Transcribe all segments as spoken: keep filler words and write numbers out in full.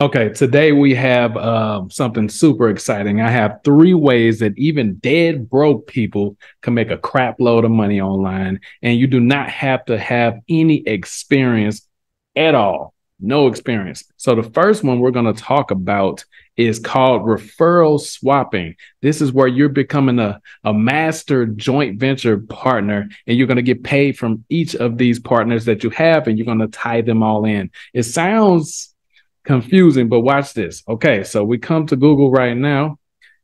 Okay, today we have uh, something super exciting. I have three ways that even dead broke people can make a crap load of money online, and you do not have to have any experience at all. No experience. So the first one we're going to talk about is called referral swapping. This is where you're becoming a, a master joint venture partner, and you're going to get paid from each of these partners that you have, and you're going to tie them all in. It sounds confusing, but watch this. Okay, so we come to Google right now.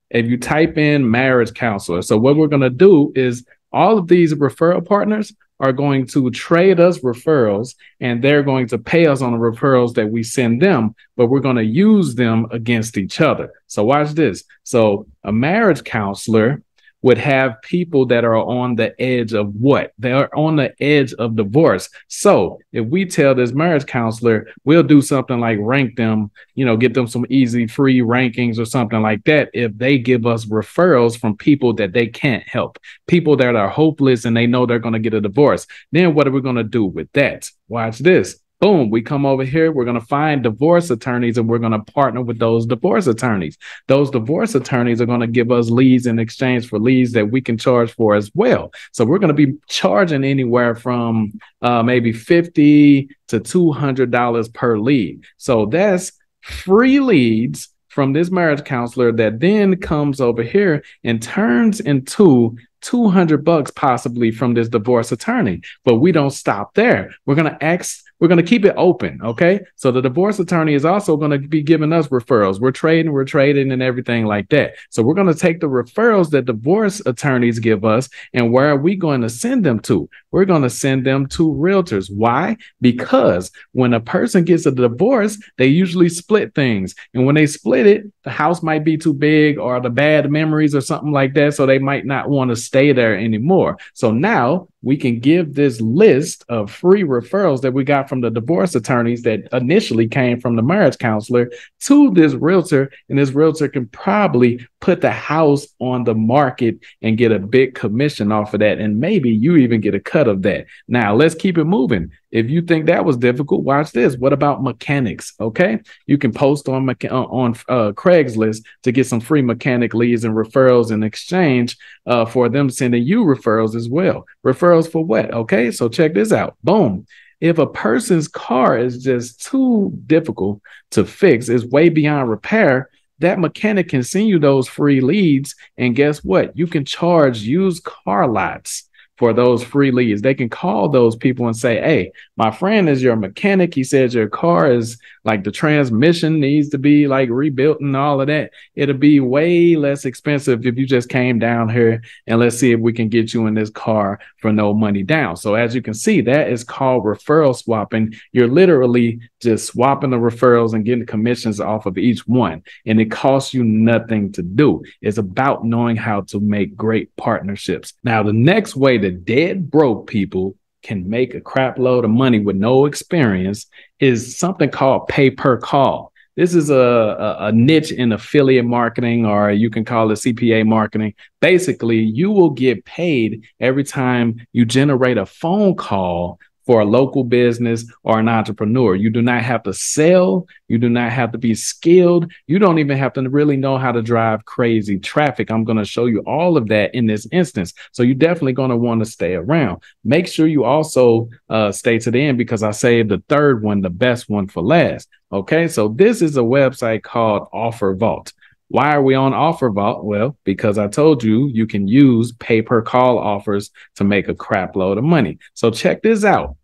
If you type in marriage counselor, so what we're going to do is all of these referral partners are going to trade us referrals, and they're going to pay us on the referrals that we send them, but we're going to use them against each other. So watch this. So a marriage counselor would have people that are on the edge of what? They are on the edge of divorce. So if we tell this marriage counselor, we'll do something like rank them, you know, get them some easy free rankings or something like that, if they give us referrals from people that they can't help, people that are hopeless and they know they're going to get a divorce, then what are we going to do with that? Watch this. Boom, we come over here, we're going to find divorce attorneys, and we're going to partner with those divorce attorneys. Those divorce attorneys are going to give us leads in exchange for leads that we can charge for as well. So we're going to be charging anywhere from uh, maybe fifty to two hundred dollars per lead. So that's free leads from this marriage counselor that then comes over here and turns into two hundred bucks possibly from this divorce attorney. But we don't stop there. We're going to ask, we're going to keep it open. Okay. So the divorce attorney is also going to be giving us referrals. We're trading, we're trading and everything like that. So we're going to take the referrals that divorce attorneys give us. And where are we going to send them to? We're going to send them to realtors. Why? Because when a person gets a divorce, they usually split things. And when they split it, the house might be too big or the bad memories or something like that. So they might not want to stay there anymore. So now we can give this list of free referrals that we got from the divorce attorneys that initially came from the marriage counselor to this realtor, and this realtor can probably put the house on the market and get a big commission off of that. And maybe you even get a cut of that. Now let's keep it moving. If you think that was difficult, watch this. What about mechanics? Okay. You can post on, on uh, Craigslist to get some free mechanic leads and referrals in exchange uh, for them sending you referrals as well. Referrals for what? Okay. So check this out. Boom. If a person's car is just too difficult to fix, it's way beyond repair, that mechanic can send you those free leads. And guess what? You can charge used car lots for those free leads. They can call those people and say, hey, my friend is your mechanic. He says your car is like the transmission needs to be like rebuilt and all of that. It'll be way less expensive if you just came down here, and let's see if we can get you in this car for no money down. So as you can see, that is called referral swapping. You're literally just swapping the referrals and getting commissions off of each one. And it costs you nothing to do. It's about knowing how to make great partnerships. Now, the next way that dead broke people can make a crap load of money with no experience is something called pay per call. This is a, a, a niche in affiliate marketing, or you can call it C P A marketing. Basically, you will get paid every time you generate a phone call for a local business or an entrepreneur. You do not have to sell. You do not have to be skilled. You don't even have to really know how to drive crazy traffic. I'm going to show you all of that in this instance. So you're definitely going to want to stay around. Make sure you also uh, stay to the end, because I saved the third one, the best one, for last. Okay, so this is a website called Offer Vault. Why are we on Offer Vault? Well, because I told you, you can use pay per call offers to make a crap load of money. So check this out.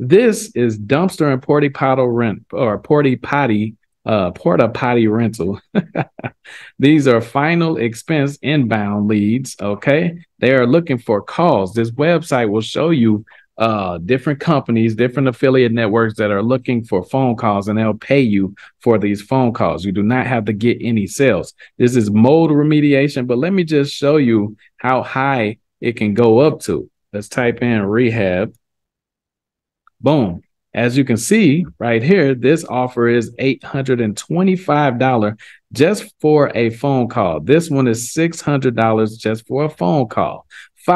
This is dumpster and porta potty rent or porta potty, uh, porta potty rental. These are final expense inbound leads. Okay. They are looking for calls. This website will show you Uh, different companies, different affiliate networks that are looking for phone calls, and they'll pay you for these phone calls. You do not have to get any sales. This is mold remediation, but let me just show you how high it can go up to. Let's type in rehab. Boom. As you can see right here, this offer is eight hundred twenty-five dollars just for a phone call. This one is six hundred dollars just for a phone call.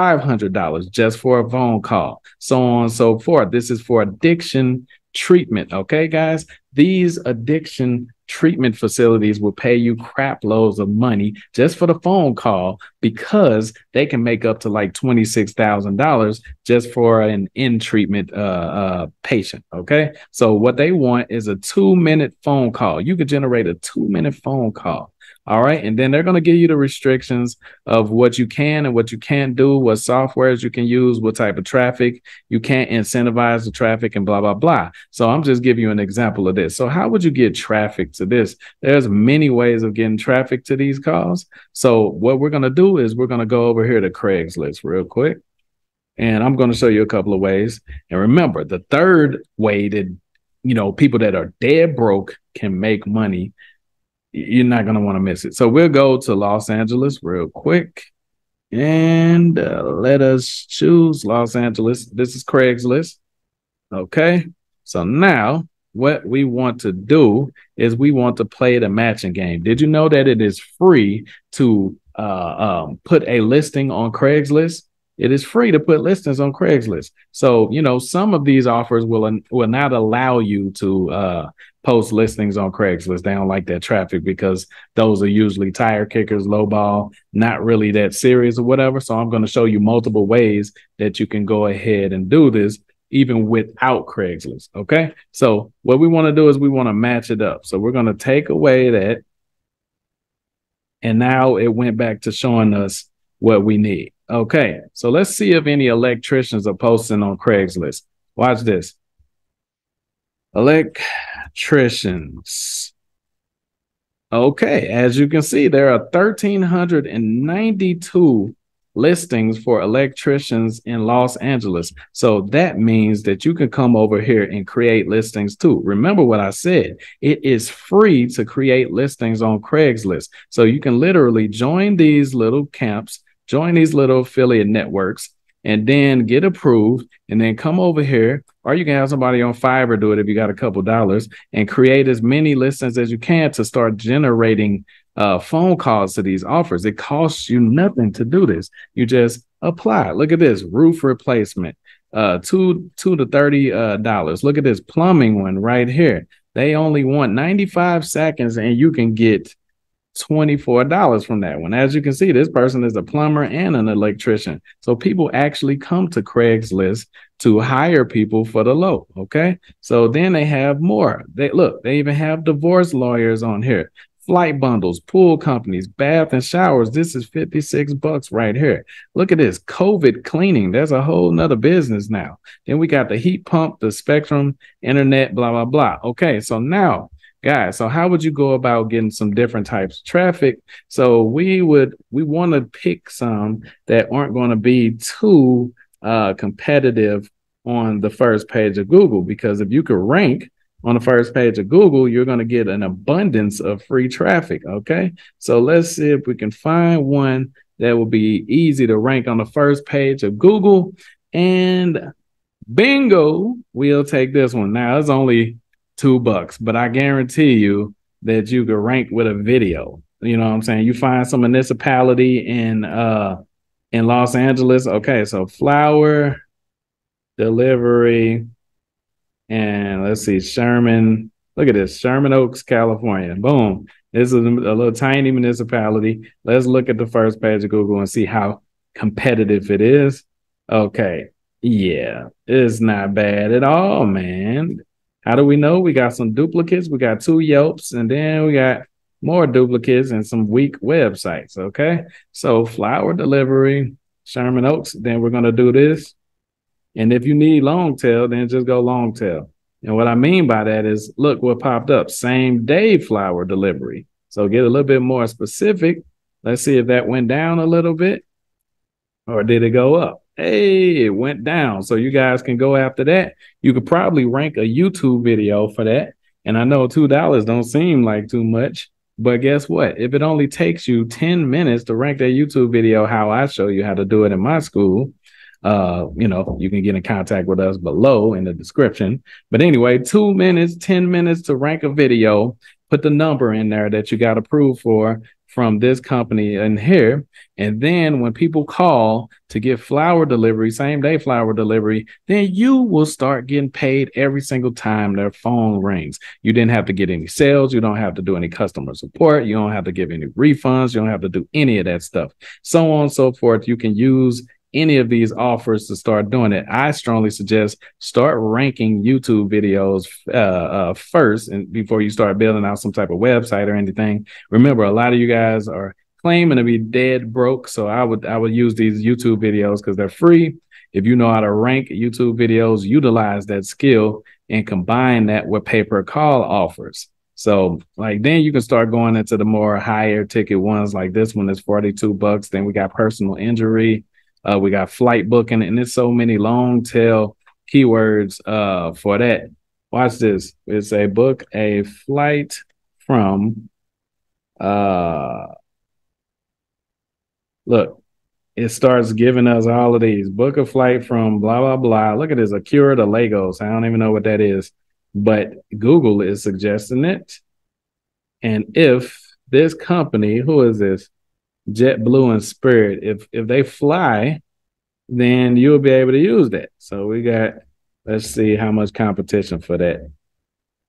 five hundred dollars just for a phone call, so on and so forth. This is for addiction treatment. Okay, guys, these addiction treatment facilities will pay you crap loads of money just for the phone call, because they can make up to like twenty-six thousand dollars just for an in-treatment uh, uh, patient, okay? So what they want is a two-minute phone call. You could generate a two-minute phone call, all right? And then they're going to give you the restrictions of what you can and what you can't do, what softwares you can use, what type of traffic. You can't incentivize the traffic and blah, blah, blah. So I'm just giving you an example of this. So how would you get traffic to this? There's many ways of getting traffic to these calls. So what we're going to do is we're going to go over here to Craigslist real quick, and I'm going to show you a couple of ways. And remember, the third way that, you know, people that are dead broke can make money, you're not going to want to miss it. So we'll go to Los Angeles real quick, and uh, let us choose Los Angeles. This is Craigslist. Okay, so now what we want to do is we want to play the matching game. Did you know that it is free to Uh, um, put a listing on Craigslist? It is free to put listings on Craigslist. So, you know, some of these offers will, will not allow you to uh, post listings on Craigslist. They don't like that traffic because those are usually tire kickers, lowball, not really that serious or whatever. So I'm going to show you multiple ways that you can go ahead and do this even without Craigslist. Okay. So what we want to do is we want to match it up. So we're going to take away that. And now it went back to showing us what we need. Okay, so let's see if any electricians are posting on Craigslist. Watch this. Electricians. Okay, as you can see, there are one thousand three hundred ninety-two listings for electricians in Los Angeles. So that means that you can come over here and create listings too. Remember what I said, it is free to create listings on Craigslist. So you can literally join these little camps, join these little affiliate networks, and then get approved and then come over here. Or you can have somebody on Fiverr do it if you got a couple dollars, and create as many listings as you can to start generating uh, phone calls to these offers. It costs you nothing to do this. You just apply. Look at this roof replacement, uh, two, two to thirty dollars. Uh, Look at this plumbing one right here. They only want ninety-five seconds and you can get twenty-four dollars from that one. As you can see, this person is a plumber and an electrician. So people actually come to Craigslist to hire people for the low. Okay. So then they have more. They look, they even have divorce lawyers on here, flight bundles, pool companies, bath and showers. This is fifty-six bucks right here. Look at this COVID cleaning. That's a whole nother business now. Then we got the heat pump, the Spectrum, internet, blah, blah, blah. Okay. So now, guys, so how would you go about getting some different types of traffic? So we would, we want to pick some that aren't going to be too uh, competitive on the first page of Google, because if you could rank on the first page of Google, you're going to get an abundance of free traffic. Okay. So let's see if we can find one that will be easy to rank on the first page of Google, and bingo, we'll take this one. Now it's only two bucks, but I guarantee you that you could rank with a video. You know what I'm saying? You find some municipality in uh in Los Angeles. Okay, so flower delivery, and let's see, Sherman. Look at this, Sherman Oaks, California. Boom. This is a little tiny municipality. Let's look at the first page of Google and see how competitive it is. Okay, yeah, it's not bad at all, man. How do we know? We got some duplicates. We got two Yelps, and then we got more duplicates and some weak websites. Okay. So flower delivery, Sherman Oaks. Then we're going to do this. And if you need long tail, then just go long tail. And what I mean by that is, look what popped up, same day flower delivery. So get a little bit more specific. Let's see if that went down a little bit, or did it go up? Hey, it went down. So you guys can go after that. You could probably rank a YouTube video for that. And I know two dollars don't seem like too much, but guess what? If it only takes you ten minutes to rank that YouTube video, how I show you how to do it in my school, uh, you know, you can get in contact with us below in the description. But anyway, two minutes, ten minutes to rank a video, put the number in there that you got approved for, from this company in here. And then when people call to get flower delivery, same day flower delivery, then you will start getting paid every single time their phone rings. You didn't have to get any sales. You don't have to do any customer support. You don't have to give any refunds. You don't have to do any of that stuff. So on and so forth. You can use any of these offers to start doing it. I strongly suggest start ranking YouTube videos uh, uh, first, and before you start building out some type of website or anything. Remember, a lot of you guys are claiming to be dead broke, so I would I would use these YouTube videos because they're free. If you know how to rank YouTube videos, utilize that skill and combine that with pay-per-call offers. So like then you can start going into the more higher ticket ones, like this one is forty-two bucks. Then we got personal injury. Uh, we got flight booking, and there's so many long tail keywords uh, for that. Watch this. It's a book a flight from. Uh, look, it starts giving us all of these. Book a flight from blah, blah, blah. Look at this. Acura to Lagos. I don't even know what that is, but Google is suggesting it. And if this company, who is this? Jet Blue and Spirit, if if they fly, then you'll be able to use that. So we got, let's see how much competition for that.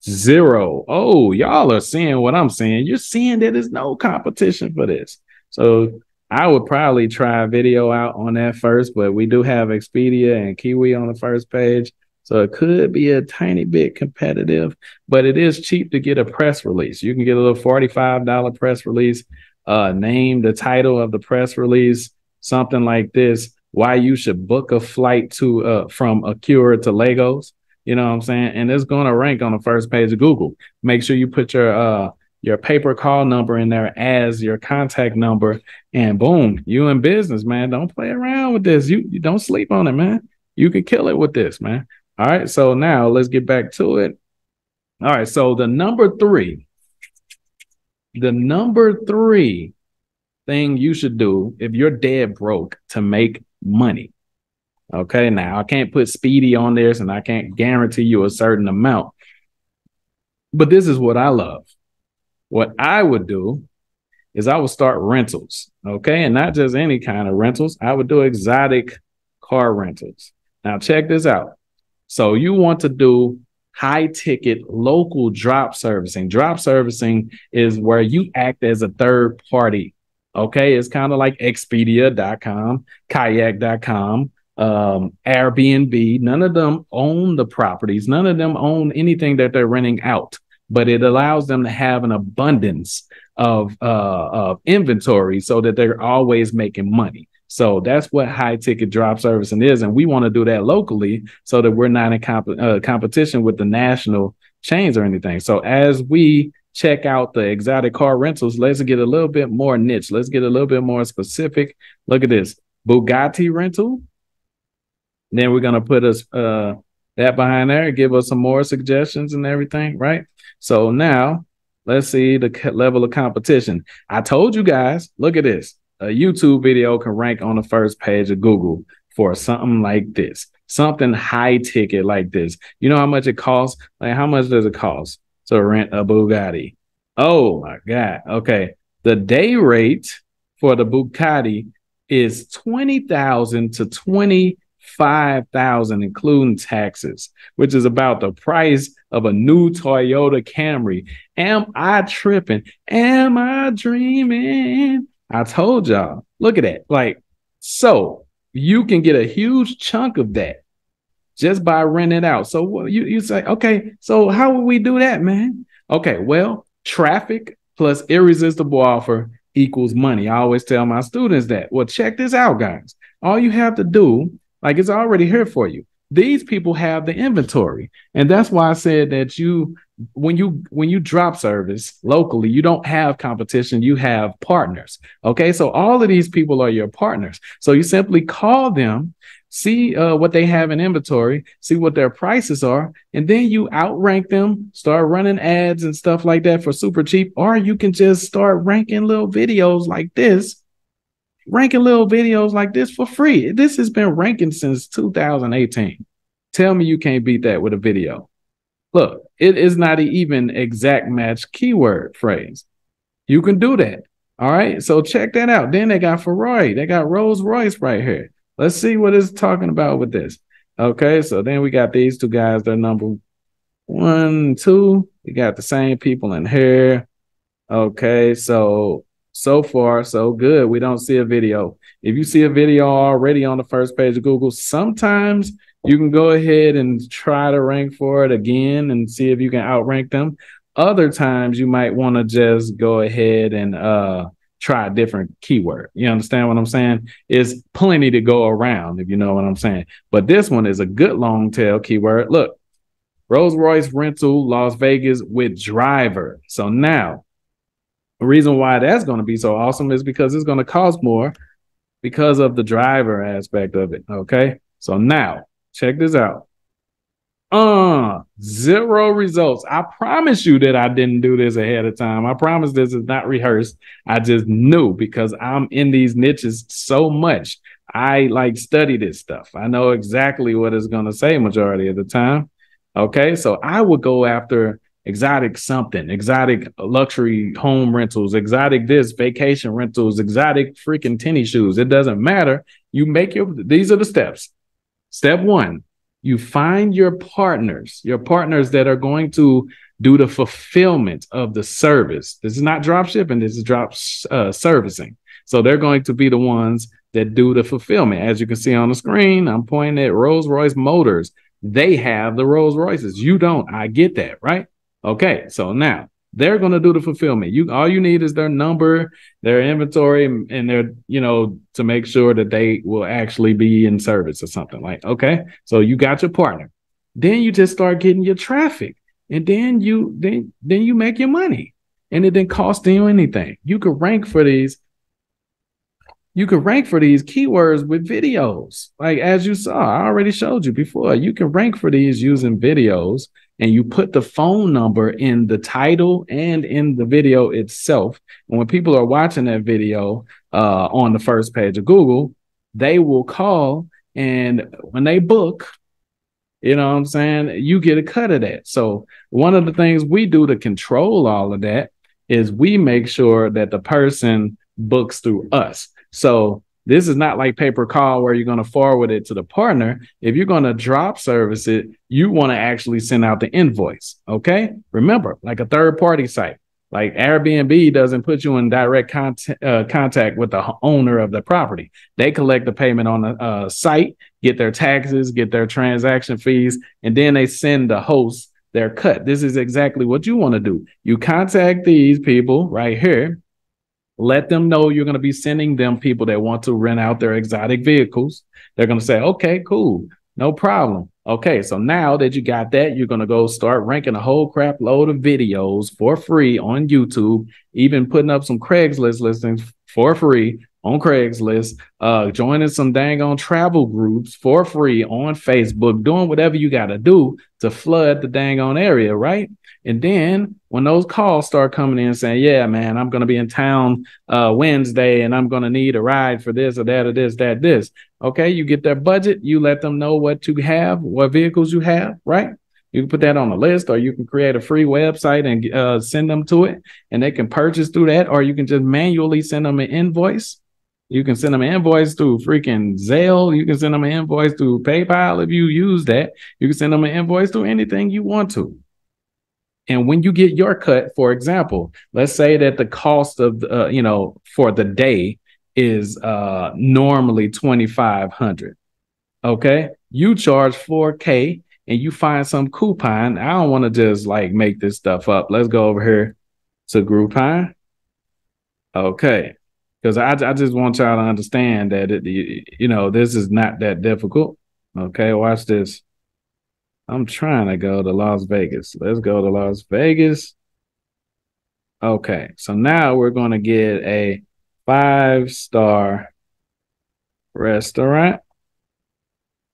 Zero. Oh, y'all are seeing what I'm seeing. You're seeing that there's no competition for this. So I would probably try a video out on that first, but we do have Expedia and Kiwi on the first page. So it could be a tiny bit competitive, but it is cheap to get a press release. You can get a little forty-five dollar press release. Uh, name the title of the press release, something like this, why you should book a flight to uh, from Acura to Lagos. You know what I'm saying? And it's going to rank on the first page of Google. Make sure you put your uh, your paper call number in there as your contact number, and boom, you in business, man. Don't play around with this. You, you don't sleep on it, man. You can kill it with this, man. All right. So now let's get back to it. All right. So the number three. The number three thing you should do if you're dead broke to make money. Okay, now I can't put speedy on this and I can't guarantee you a certain amount. But this is what I love. What I would do is I would start rentals. Okay, and not just any kind of rentals. I would do exotic car rentals. Now check this out. So you want to do high ticket local drop servicing. Drop servicing is where you act as a third party. Okay. It's kind of like Expedia dot com, Kayak dot com, um, Airbnb. None of them own the properties. None of them own anything that they're renting out, but it allows them to have an abundance of, uh, of inventory so that they're always making money. So that's what high ticket drop servicing is. And we want to do that locally so that we're not in comp uh, competition with the national chains or anything. So as we check out the exotic car rentals, let's get a little bit more niche. Let's get a little bit more specific. Look at this Bugatti rental. Then we're going to put us uh, that behind there, give us some more suggestions and everything. Right. So now let's see the level of competition. I told you guys, look at this. A YouTube video can rank on the first page of Google for something like this, something high ticket like this. You know how much it costs? Like how much does it cost to rent a Bugatti? Oh my God. Okay. The day rate for the Bugatti is twenty thousand to twenty-five thousand, including taxes, which is about the price of a new Toyota Camry. Am I tripping? Am I dreaming? I told y'all, look at that. Like, so you can get a huge chunk of that just by renting it out. So you, you say, okay, so how would we do that, man? Okay, well, traffic plus irresistible offer equals money. I always tell my students that. Well, check this out, guys. All you have to do, like it's already here for you. These people have the inventory. And that's why I said that you, when you, when you drop service locally, you don't have competition, you have partners. Okay. So all of these people are your partners. So you simply call them, see uh, what they have in inventory, see what their prices are, and then you outrank them, start running ads and stuff like that for super cheap. Or you can just start ranking little videos like this. Ranking little videos like this for free. This has been ranking since two thousand eighteen. Tell me you can't beat that with a video. Look, it is not even exact match keyword phrase. You can do that. All right. So check that out. Then they got Ferrari. They got Rolls Royce right here. Let's see what it's talking about with this. Okay. So then we got these two guys. They're number one, two. We got the same people in here. Okay. So, so far, so good. We don't see a video. If you see a video already on the first page of Google, sometimes you can go ahead and try to rank for it again and see if you can outrank them. Other times you might want to just go ahead and uh, try a different keyword. You understand what I'm saying? It's plenty to go around, if you know what I'm saying. But this one is a good long tail keyword. Look, Rolls Royce rental Las Vegas with driver. So now the reason why that's going to be so awesome is because it's going to cost more because of the driver aspect of it. Okay. So now check this out. Uh, zero results. I promise you that I didn't do this ahead of time. I promise this is not rehearsed. I just knew because I'm in these niches so much. I like study this stuff. I know exactly what it's going to say majority of the time. Okay. So I would go after exotic something, exotic luxury home rentals, exotic this, vacation rentals, exotic freaking tennis shoes. It doesn't matter. You make your, these are the steps. Step one. You find your partners, your partners that are going to do the fulfillment of the service. This is not drop shipping. This is drop uh, servicing. So they're going to be the ones that do the fulfillment. As you can see on the screen, I'm pointing at Rolls Royce Motors. They have the Rolls Royces. You don't. I get that, right? Okay. So now they're going to do the fulfillment. You, all you need is their number, their inventory, and their, you know, to make sure that they will actually be in service or something like, okay. So you got your partner, then you just start getting your traffic and then you, then, then you make your money and it didn't cost you anything. You could rank for these. You could rank for these keywords with videos. Like, as you saw, I already showed you before, you can rank for these using videos. And you put the phone number in the title and in the video itself. And when people are watching that video uh, on the first page of Google, they will call. And when they book, you know what I'm saying, you get a cut of that. So one of the things we do to control all of that is we make sure that the person books through us. So this is not like paper call where you're going to forward it to the partner. If you're going to drop service it, you want to actually send out the invoice. Okay. Remember, like a third party site, like Airbnb doesn't put you in direct contact, uh, contact with the owner of the property. They collect the payment on the uh, site, get their taxes, get their transaction fees, and then they send the host their cut. This is exactly what you want to do. You contact these people right here. Let them know you're going to be sending them people that want to rent out their exotic vehicles. They're going to say, okay, cool. No problem. Okay. So now that you got that, you're going to go start ranking a whole crap load of videos for free on YouTube, even putting up some Craigslist listings for free on Craigslist, uh, joining some dang on travel groups for free on Facebook, doing whatever you got to do to flood the dang on area. Right. And then when those calls start coming in saying, yeah, man, I'm going to be in town uh, Wednesday and I'm going to need a ride for this or that or this, that, this. OK, you get their budget. You let them know what you have, what vehicles you have. Right. You can put that on a list or you can create a free website and uh, send them to it and they can purchase through that. Or you can just manually send them an invoice. You can send them an invoice through freaking Zelle. You can send them an invoice through PayPal. If you use that, you can send them an invoice through anything you want to. And when you get your cut, for example, let's say that the cost of, uh, you know, for the day is uh, normally twenty-five hundred dollars. Okay. You charge four K and you find some coupon. I don't want to just like make this stuff up. Let's go over here to Groupon. Okay. Because I, I just want y'all to understand that, it, you know, this is not that difficult. Okay. Watch this. I'm trying to go to Las Vegas. Let's go to Las Vegas. Okay. So now we're going to get a five-star restaurant.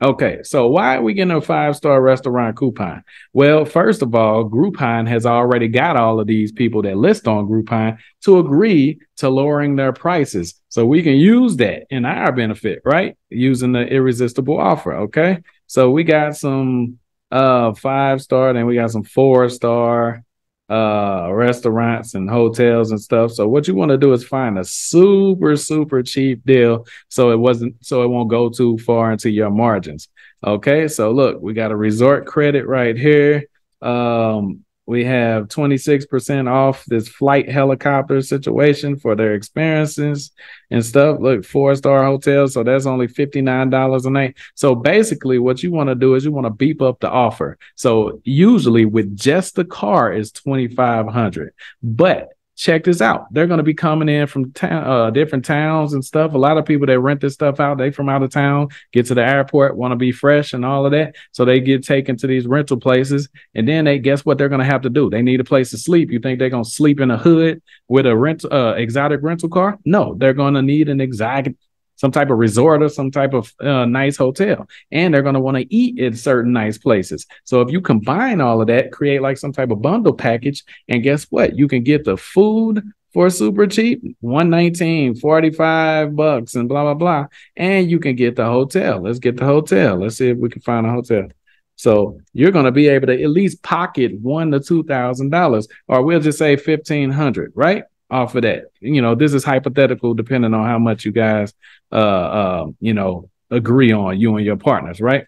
Okay. So why are we getting a five-star restaurant coupon? Well, first of all, Groupon has already got all of these people that list on Groupon to agree to lowering their prices. So we can use that in our benefit, right? Using the irresistible offer. Okay. So we got some Uh, five star, then we got some four star. uh, restaurants and hotels and stuff. So what you want to do is find a super, super cheap deal. So it wasn't, so it won't go too far into your margins. Okay. So look, we got a resort credit right here. Um, We have twenty-six percent off this flight helicopter situation for their experiences and stuff. Look, four-star hotels, so that's only fifty-nine dollars a night. So basically what you want to do is you want to beef up the offer. So usually with just the car is twenty-five hundred dollars. But check this out. They're going to be coming in from uh, different towns and stuff. A lot of people that rent this stuff out, they from out of town, get to the airport, want to be fresh and all of that. So they get taken to these rental places. And then they guess what they're going to have to do? They need a place to sleep. You think they're going to sleep in a hood with a rent, uh, exotic rental car? No, they're going to need an exotic, some type of resort or some type of uh, nice hotel. And they're going to want to eat at certain nice places. So if you combine all of that, create like some type of bundle package. And guess what? You can get the food for super cheap, one nineteen, forty-five bucks and blah, blah, blah. And you can get the hotel. Let's get the hotel. Let's see if we can find a hotel. So you're going to be able to at least pocket one to two thousand dollars, or we'll just say fifteen hundred, right? Off of that. You know, this is hypothetical depending on how much you guys, uh, uh, you know, agree on, you and your partners, right?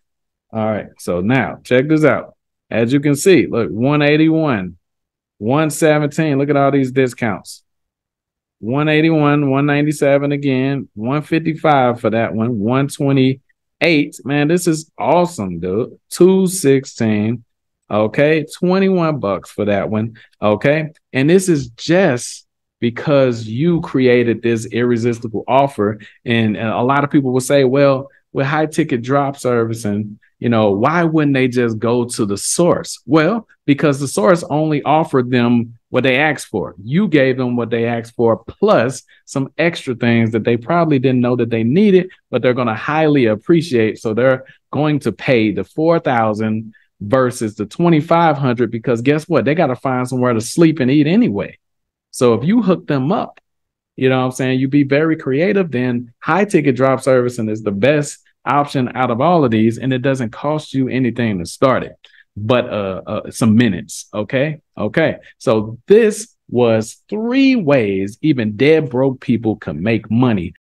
All right. So now check this out. As you can see, look, one eighty-one, one seventeen. Look at all these discounts. one eighty-one, one ninety-seven again, one fifty-five for that one, one twenty-eight. Man, this is awesome, dude. two sixteen. Okay. twenty-one bucks for that one. Okay. And this is just because you created this irresistible offer. And, and a lot of people will say, well, with high ticket drop servicing, you know, why wouldn't they just go to the source? Well, because the source only offered them what they asked for. You gave them what they asked for, plus some extra things that they probably didn't know that they needed, but they're going to highly appreciate. So they're going to pay the four thousand versus the twenty-five hundred, because guess what? They got to find somewhere to sleep and eat anyway. So if you hook them up, you know what I'm saying? You be very creative, then high ticket drop servicing is the best option out of all of these. And it doesn't cost you anything to start it, but uh, uh, some minutes. Okay. Okay. So this was three ways even dead broke people can make money.